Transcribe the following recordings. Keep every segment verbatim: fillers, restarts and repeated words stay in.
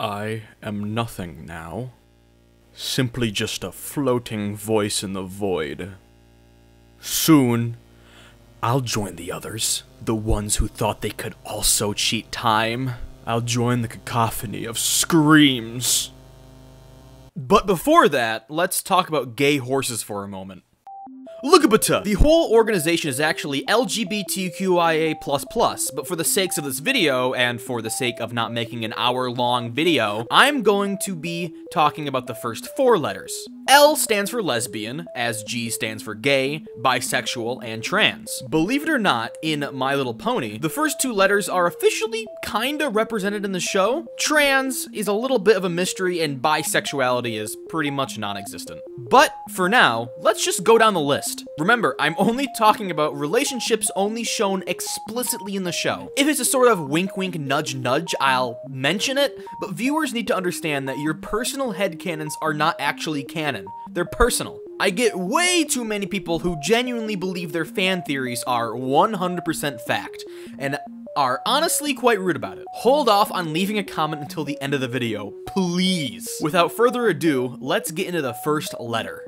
I am nothing now, simply just a floating voice in the void. Soon, I'll join the others, the ones who thought they could also cheat time. I'll join the cacophony of screams. But before that, let's talk about gay horses for a moment. Lugabata! The whole organization is actually L G B T Q I A plus plus, but for the sakes of this video, and for the sake of not making an hour-long video, I'm going to be talking about the first four letters. L stands for lesbian, as G stands for gay, bisexual, and trans. Believe it or not, in My Little Pony, the first two letters are officially kinda represented in the show. Trans is a little bit of a mystery, and bisexuality is pretty much non-existent. But for now, let's just go down the list. Remember, I'm only talking about relationships only shown explicitly in the show. If it's a sort of wink wink nudge nudge, I'll mention it, but viewers need to understand that your personal headcanons are not actually canon. They're personal. I get way too many people who genuinely believe their fan theories are one hundred percent fact, and are honestly quite rude about it. Hold off on leaving a comment until the end of the video, please. Without further ado, let's get into the first letter.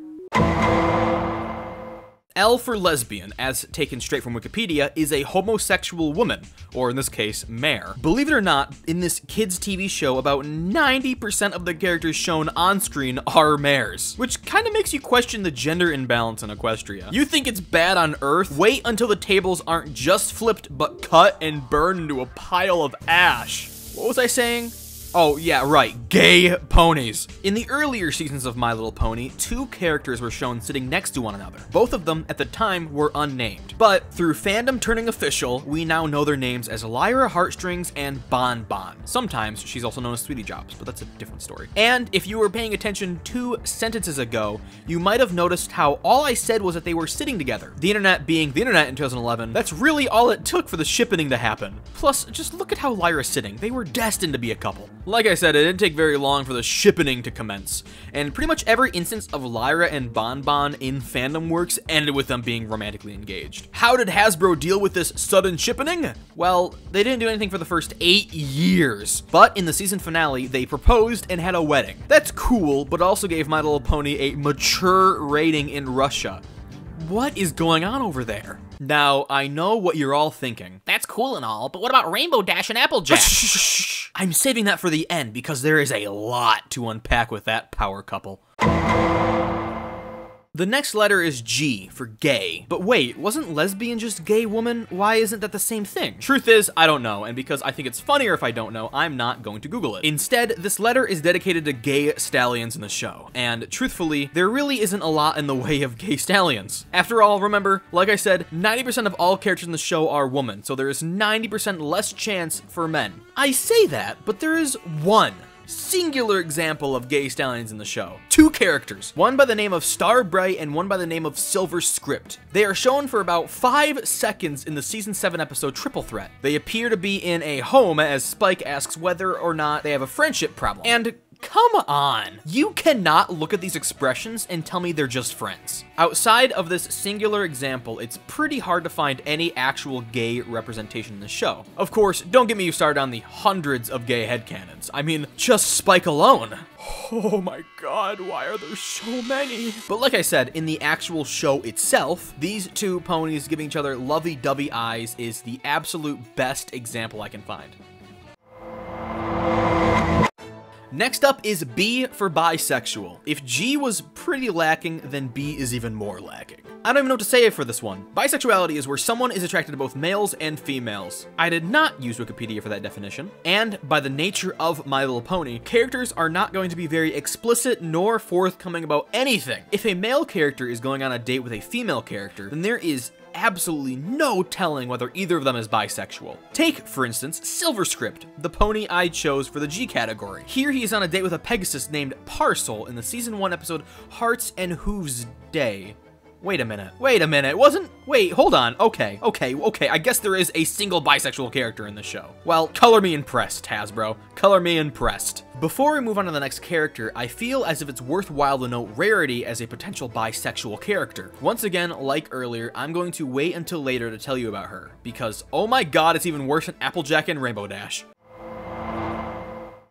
L for lesbian, as taken straight from Wikipedia, is a homosexual woman, or in this case, mare. Believe it or not, in this kids' T V show, about ninety percent of the characters shown on screen are mares, which kind of makes you question the gender imbalance in Equestria. You think it's bad on Earth? Wait until the tables aren't just flipped, but cut and burned into a pile of ash. What was I saying? Oh yeah, right, gay ponies. In the earlier seasons of My Little Pony, two characters were shown sitting next to one another. Both of them, at the time, were unnamed. But through fandom turning official, we now know their names as Lyra Heartstrings and Bon Bon. Sometimes she's also known as Sweetie Drops, but that's a different story. And if you were paying attention two sentences ago, you might have noticed how all I said was that they were sitting together. The internet being the internet in two thousand eleven, that's really all it took for the shippening to happen. Plus, just look at how Lyra's sitting. They were destined to be a couple. Like I said, it didn't take very long for the shippening to commence, and pretty much every instance of Lyra and Bon Bon in fandom works ended with them being romantically engaged. How did Hasbro deal with this sudden shippening? Well, they didn't do anything for the first eight years, but in the season finale, they proposed and had a wedding. That's cool, but also gave My Little Pony a mature rating in Russia. What is going on over there? Now, I know what you're all thinking. That's cool and all, but what about Rainbow Dash and Applejack? I'm saving that for the end because there is a lot to unpack with that power couple. The next letter is G for gay. But wait, wasn't lesbian just gay woman? Why isn't that the same thing? Truth is, I don't know, and because I think it's funnier if I don't know, I'm not going to Google it. Instead, this letter is dedicated to gay stallions in the show, and truthfully, there really isn't a lot in the way of gay stallions. After all, remember, like I said, ninety percent of all characters in the show are women, so there is ninety percent less chance for men. I say that, but there is one singular example of gay stallions in the show. Two characters, one by the name of Star Bright and one by the name of Silver Script. They are shown for about five seconds in the season seven episode Triple Threat. They appear to be in a home as Spike asks whether or not they have a friendship problem. And come on, you cannot look at these expressions and tell me they're just friends. Outside of this singular example, it's pretty hard to find any actual gay representation in the show. Of course, don't get me started on the hundreds of gay headcanons. I mean, just Spike alone. Oh my god, why are there so many? But like I said, in the actual show itself, these two ponies giving each other lovey-dovey eyes is the absolute best example I can find. Next up is B for bisexual. If G was pretty lacking, then B is even more lacking. I don't even know what to say for this one. Bisexuality is where someone is attracted to both males and females. I did not use Wikipedia for that definition. And by the nature of My Little Pony, characters are not going to be very explicit nor forthcoming about anything. If a male character is going on a date with a female character, then there is absolutely no telling whether either of them is bisexual. Take, for instance, Silver Script, the pony I chose for the G category. Here he is on a date with a Pegasus named Parcel in the season one episode Hearts and Hooves Day. Wait a minute, wait a minute, wasn't, wait, hold on, okay, okay, okay, I guess there is a single bisexual character in the show. Well, color me impressed, Hasbro, color me impressed. Before we move on to the next character, I feel as if it's worthwhile to note Rarity as a potential bisexual character. Once again, like earlier, I'm going to wait until later to tell you about her, because oh my god, it's even worse than Applejack and Rainbow Dash.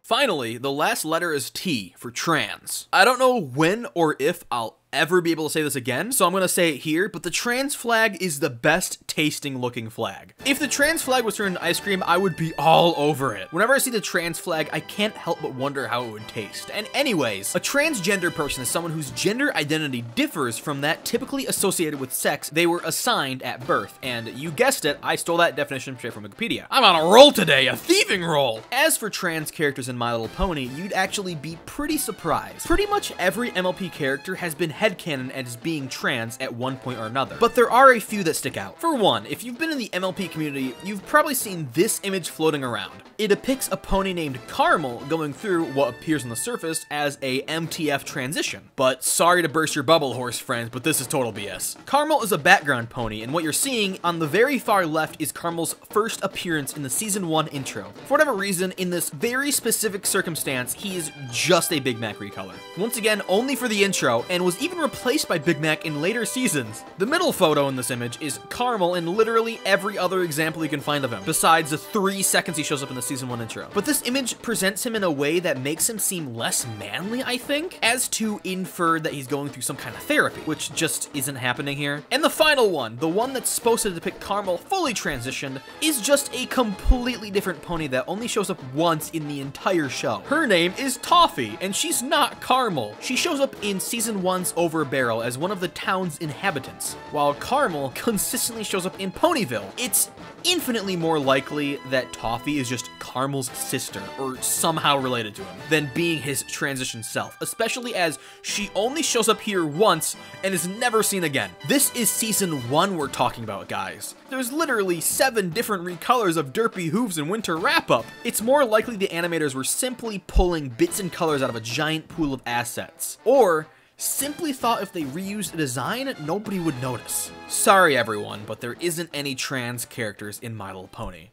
Finally, the last letter is T for trans. I don't know when or if I'll ever be able to say this again, so I'm gonna say it here, but the trans flag is the best tasting looking flag. If the trans flag was turned into ice cream, I would be all over it. Whenever I see the trans flag, I can't help but wonder how it would taste. And anyways, a transgender person is someone whose gender identity differs from that typically associated with sex they were assigned at birth. And you guessed it, I stole that definition straight from Wikipedia. I'm on a roll today, a thieving roll! As for trans characters in My Little Pony, you'd actually be pretty surprised. Pretty much every M L P character has been headcanon as being trans at one point or another, but there are a few that stick out. For one, if you've been in the M L P community, you've probably seen this image floating around. It depicts a pony named Carmel going through what appears on the surface as a M T F transition. But sorry to burst your bubble, horse friends, but this is total B S. Carmel is a background pony, and what you're seeing on the very far left is Carmel's first appearance in the season one intro. For whatever reason, in this very specific circumstance, he is just a Big Mac recolor. Once again, only for the intro, and was even Even replaced by Big Mac in later seasons. The middle photo in this image is Carmel in literally every other example you can find of him, besides the three seconds he shows up in the season one intro. But this image presents him in a way that makes him seem less manly, I think, as to infer that he's going through some kind of therapy, which just isn't happening here. And the final one, the one that's supposed to depict Carmel fully transitioned, is just a completely different pony that only shows up once in the entire show. Her name is Toffee, and she's not Carmel. She shows up in season one's Over a Barrel as one of the town's inhabitants, while Carmel consistently shows up in Ponyville. It's infinitely more likely that Toffee is just Carmel's sister, or somehow related to him, than being his transition self, especially as she only shows up here once and is never seen again. This is season one we're talking about, guys. There's literally seven different recolors of Derpy Hooves and Winter Wrap-Up. It's more likely the animators were simply pulling bits and colors out of a giant pool of assets, or simply thought if they reused a design, nobody would notice. Sorry everyone, but there isn't any trans characters in My Little Pony.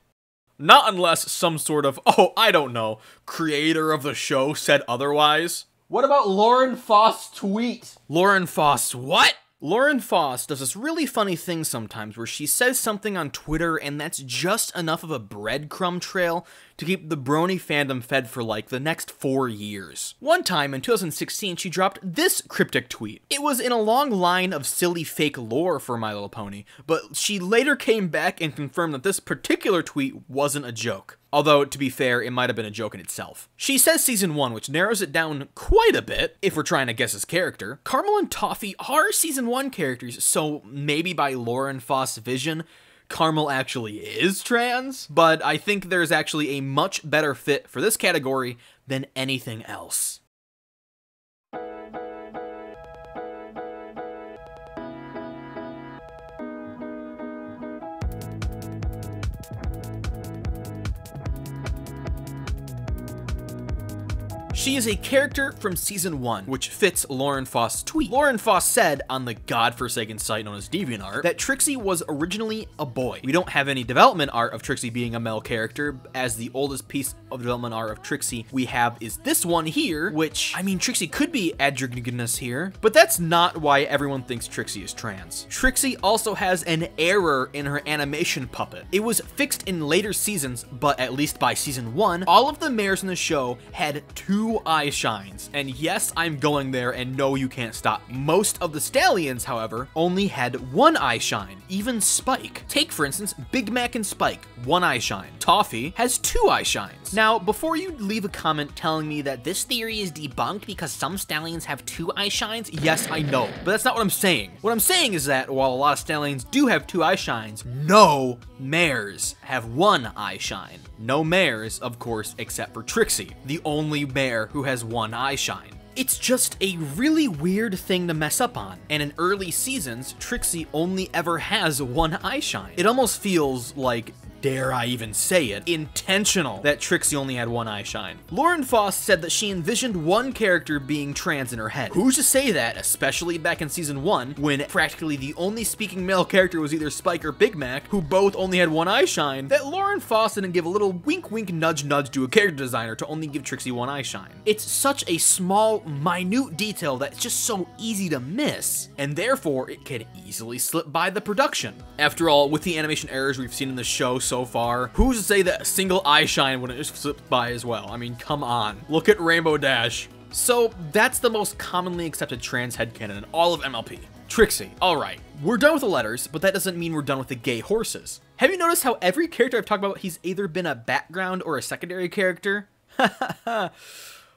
Not unless some sort of, oh, I don't know, creator of the show said otherwise. What about Lauren Faust's tweet? Lauren Faust what? Lauren Faust does this really funny thing sometimes where she says something on Twitter and that's just enough of a breadcrumb trail to keep the brony fandom fed for like the next four years. One time in two thousand sixteen, she dropped this cryptic tweet. It was in a long line of silly fake lore for My Little Pony, but she later came back and confirmed that this particular tweet wasn't a joke. Although, to be fair, it might have been a joke in itself. She says season one, which narrows it down quite a bit, if we're trying to guess his character. Carmel and Toffee are season one characters, so maybe by Lauren Faust's vision, Carmel actually is trans, but I think there's actually a much better fit for this category than anything else. She is a character from season one, which fits Lauren Faust's tweet. Lauren Faust said on the godforsaken site known as DeviantArt that Trixie was originally a boy. We don't have any development art of Trixie being a male character, as the oldest piece of development art of Trixie we have is this one here, which, I mean, Trixie could be androgynous here, but that's not why everyone thinks Trixie is trans. Trixie also has an error in her animation puppet. It was fixed in later seasons, but at least by season one, all of the mares in the show had two eye shines, and yes, I'm going there, and no, you can't stop. Most of the stallions, however, only had one eye shine, even Spike. Take, for instance, Big Mac and Spike, one eye shine. Toffee has two eye shines. Now, before you leave a comment telling me that this theory is debunked because some stallions have two eye shines, yes, I know, but that's not what I'm saying. What I'm saying is that while a lot of stallions do have two eye shines, no mares have one eye shine. No mares, of course, except for Trixie, the only mare who has one eye shine. It's just a really weird thing to mess up on, and in early seasons, Trixie only ever has one eye shine. It almost feels like, dare I even say it, intentional that Trixie only had one eye shine. Lauren Faust said that she envisioned one character being trans in her head. Who's to say that, especially back in season one, when practically the only speaking male character was either Spike or Big Mac, who both only had one eye shine, that Lauren Faust didn't give a little wink wink nudge nudge to a character designer to only give Trixie one eye shine. It's such a small, minute detail that's just so easy to miss, and therefore it could easily slip by the production. After all, with the animation errors we've seen in the show so far, who's to say that a single eye shine wouldn't just slip by as well? I mean, come on. Look at Rainbow Dash. So that's the most commonly accepted trans headcanon in all of M L P. Trixie. Alright, we're done with the letters, but that doesn't mean we're done with the gay horses. Have you noticed how every character I've talked about, he's either been a background or a secondary character?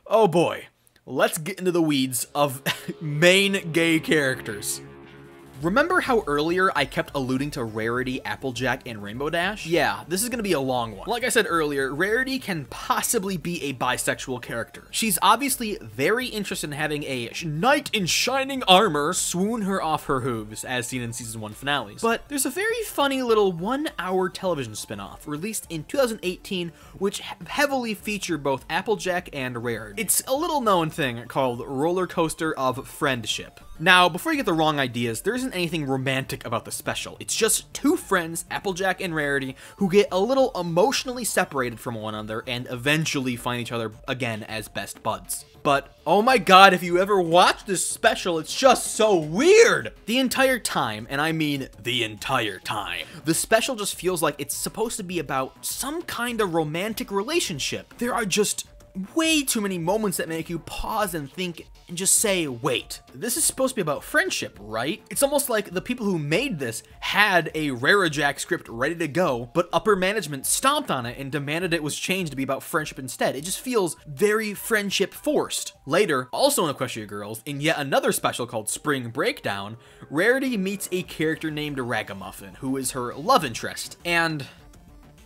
Oh boy. Let's get into the weeds of main gay characters. Remember how earlier I kept alluding to Rarity, Applejack, and Rainbow Dash? Yeah, this is gonna be a long one. Like I said earlier, Rarity can possibly be a bisexual character. She's obviously very interested in having a knight in shining armor swoon her off her hooves, as seen in season one finales. But there's a very funny little one-hour television spin-off released in two thousand eighteen, which heavily featured both Applejack and Rarity. It's a little-known thing called Roller Coaster of Friendship. Now, before you get the wrong ideas, there isn't anything romantic about the special. It's just two friends, Applejack and Rarity, who get a little emotionally separated from one another and eventually find each other again as best buds. But, oh my god, if you ever watch this special, it's just so weird! The entire time, and I mean the entire time, the special just feels like it's supposed to be about some kind of romantic relationship. There are just way too many moments that make you pause and think and just say, wait, this is supposed to be about friendship, right? It's almost like the people who made this had a Rarajack script ready to go, but upper management stomped on it and demanded it was changed to be about friendship instead. It just feels very friendship forced. Later, also in Equestria Girls, in yet another special called Spring Breakdown, Rarity meets a character named Ragamuffin, who is her love interest. And,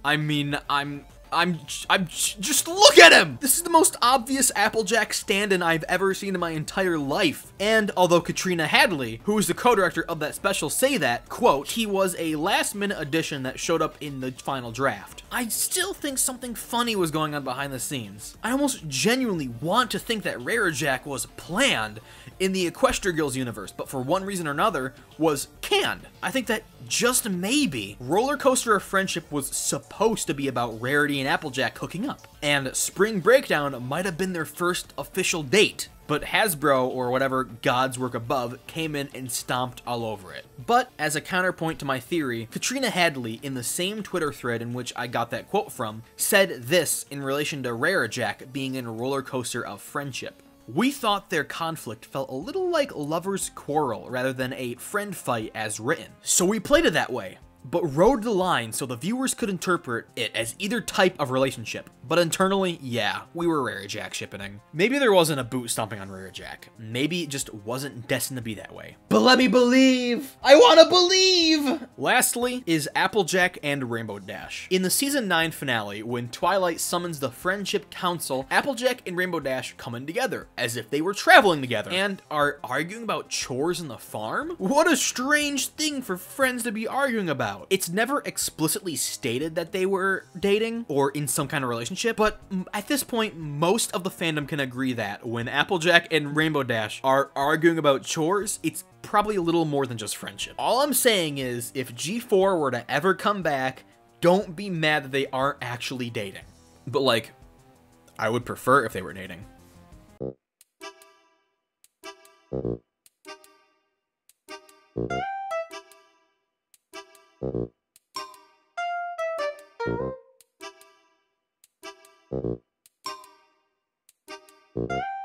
I mean, I'm... I'm, I'm, just look at him! This is the most obvious Applejack stand-in I've ever seen in my entire life. And although Katrina Hadley, who is the co-director of that special, say that, quote, he was a last-minute addition that showed up in the final draft. I still think something funny was going on behind the scenes. I almost genuinely want to think that Rarajack was planned in the Equestria Girls universe, but for one reason or another, was canned. I think that just maybe Roller Coaster of Friendship was supposed to be about Rarity and Applejack hooking up, and Spring Breakdown might have been their first official date, but Hasbro, or whatever God's work above, came in and stomped all over it. But as a counterpoint to my theory, Katrina Hadley, in the same Twitter thread in which I got that quote from, said this in relation to Rarajack being in Roller Coaster of Friendship. We thought their conflict felt a little like lovers' quarrel rather than a friend fight as written. So we played it that way, but rode the line so the viewers could interpret it as either type of relationship. But internally, yeah, we were Rarajack shipping. Maybe there wasn't a boot stomping on Rarajack. Maybe it just wasn't destined to be that way. But let me believe! I wanna believe! Lastly is Applejack and Rainbow Dash. In the season nine finale, when Twilight summons the Friendship Council, Applejack and Rainbow Dash come in together, as if they were traveling together, and are arguing about chores in the farm? What a strange thing for friends to be arguing about. It's never explicitly stated that they were dating, or in some kind of relationship. But at this point, most of the fandom can agree that when Applejack and Rainbow Dash are arguing about chores, it's probably a little more than just friendship. All I'm saying is, if G four were to ever come back, don't be mad that they aren't actually dating. But like, I would prefer if they were dating. Mm-hmm.